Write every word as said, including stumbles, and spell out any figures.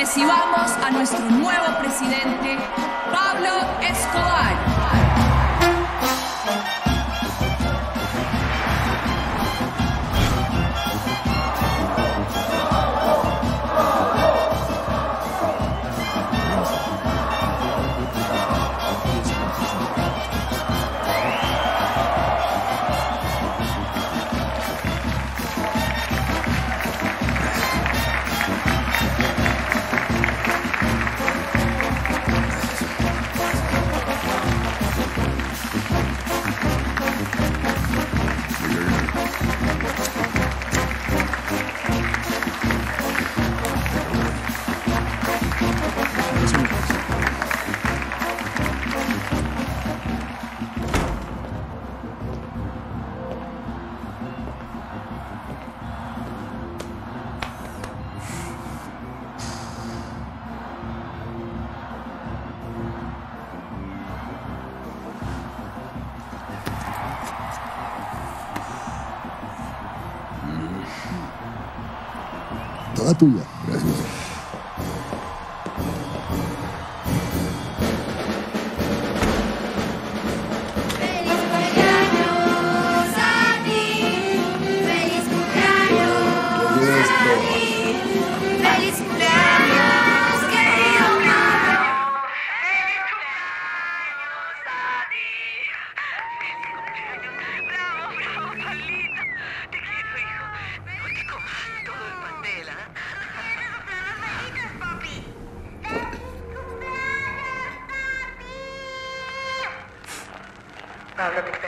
Recibamos a nuestro nuevo presidente, Pablo Escobar. Toda tuya. Gracias. Pablo, te